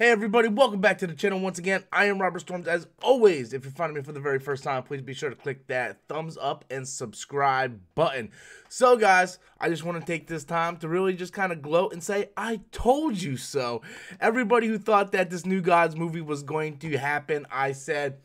Hey everybody, welcome back to the channel once again. I am Robert Storms. As always, if you're finding me for the very first time, please be sure to click that thumbs up and subscribe button. So guys, I just want to take this time to really just kind of gloat and say, I told you so. Everybody who thought that this New Gods movie was going to happen, I said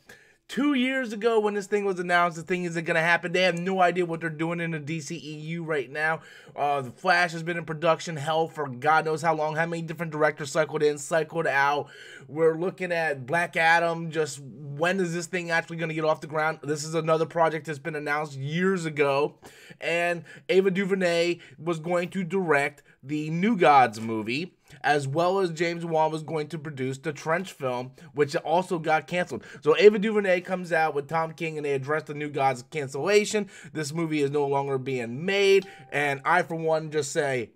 2 years ago when this thing was announced, the thing isn't going to happen. They have no idea what they're doing in the DCEU right now. The Flash has been in production hell for God knows how long. How many different directors cycled in, cycled out. We're looking at Black Adam. Just when is this thing actually going to get off the ground? This is another project that's been announced years ago. And Ava DuVernay was going to direct the New Gods movie, as well as James Wan was going to produce the Trench film, which also got canceled. So Ava DuVernay comes out with Tom King and they address the New Gods cancellation. This movie is no longer being made, and I for one just say,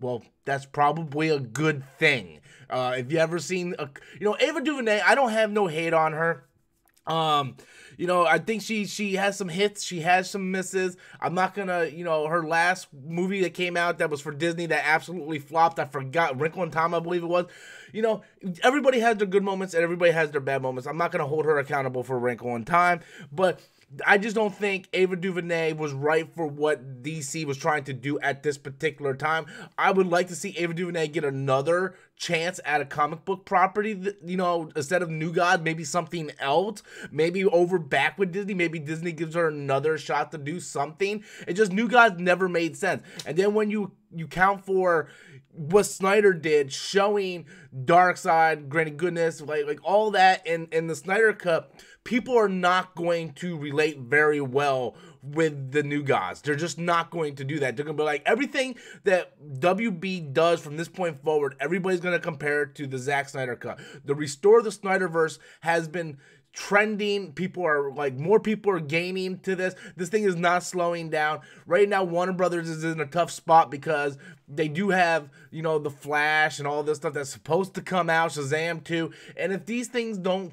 well, that's probably a good thing. If you ever seen Ava DuVernay, I don't have no hate on her. I think she has some hits, she has some misses. I'm not gonna, her last movie that came out that was for Disney that absolutely flopped, I forgot, Wrinkle in Time, I believe it was. Everybody has their good moments and everybody has their bad moments. I'm not gonna hold her accountable for Wrinkle in Time, but I just don't think Ava DuVernay was right for what DC was trying to do at this particular time. I would like to see Ava DuVernay get another chance at a comic book property, instead of New God, maybe something else, maybe over back with Disney, maybe Disney gives her another shot to do something. It just, New God never made sense. And then when you count for what Snyder did, showing Darkseid, Granny Goodness, like all that in the Snyder Cut, people are not going to relate very well with the New Gods. They're just not going to do that. They're going to be like, everything that WB does from this point forward, everybody's going to compare it to the Zack Snyder Cut. The Restore the SnyderVerse has been trending. People are like, more people are gaining to this. This thing is not slowing down. Right now, Warner Brothers is in a tough spot because they do have, the Flash and all this stuff that's supposed to come out, Shazam 2. And if these things don't,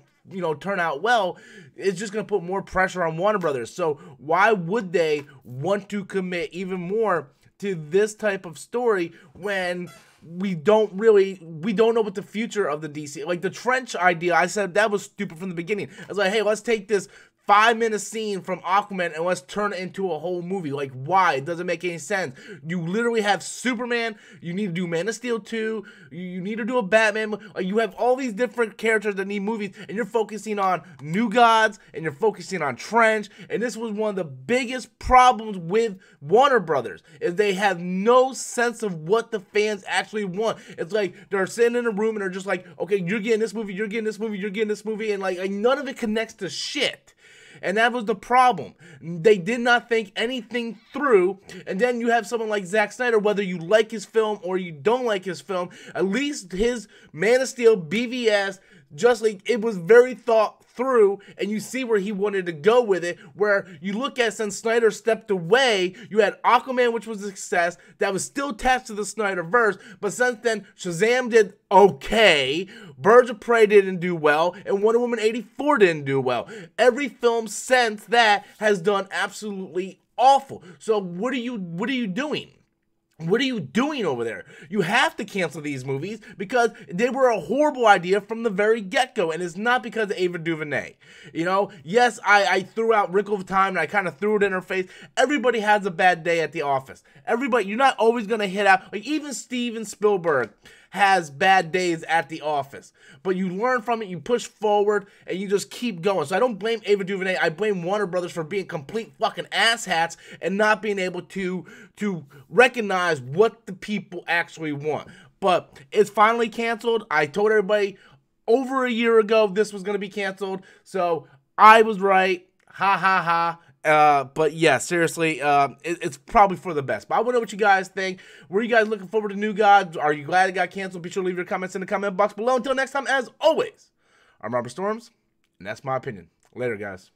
turn out well, it's just going to put more pressure on Warner Brothers. So why would they want to commit even more to this type of story when we don't know what the future of the DC, like the Trench idea, I said that was stupid from the beginning. I was like, hey, let's take this 5-minute scene from Aquaman and let's turn it into a whole movie. Like, why? It doesn't make any sense. You literally have Superman, you need to do Man of Steel 2, you need to do a Batman, you have all these different characters that need movies, and you're focusing on New Gods, and you're focusing on Trench, and this was one of the biggest problems with Warner Brothers, is they have no sense of what the fans actually want. It's like, they're sitting in a room and they're just like, okay, you're getting this movie, you're getting this movie, you're getting this movie, and like none of it connects to shit. And that was the problem. They did not think anything through. And then you have someone like Zack Snyder, whether you like his film or you don't like his film, at least his Man of Steel, BVS, Justice League, it was very thought through, and you see where he wanted to go with it. Where you look at, since Snyder stepped away, you had Aquaman, which was a success, that was still attached to the Snyderverse, but since then, Shazam did okay, Birds of Prey didn't do well, and Wonder Woman 84 didn't do well. Every film since that has done absolutely awful. So what are you doing? What are you doing over there? You have to cancel these movies because they were a horrible idea from the very get-go, and it's not because of Ava DuVernay. Yes, I threw out Wrinkle of Time, and I kind of threw it in her face. Everybody has a bad day at the office. Everybody, you're not always going to hit out. Like, even Steven Spielberg has bad days at the office, but you learn from it, you push forward, and you just keep going. So I don't blame Ava DuVernay, I blame Warner Brothers for being complete fucking asshats and not being able to recognize what the people actually want. But it's finally canceled. I told everybody over a year ago this was going to be canceled, so I was right, ha ha ha. But yeah, seriously, it's probably for the best. But I want to know what you guys think. Were you guys looking forward to New Gods? Are you glad it got canceled? Be sure to leave your comments in the comment box below. Until next time, as always, I'm Robert Storms, and that's my opinion. Later, guys.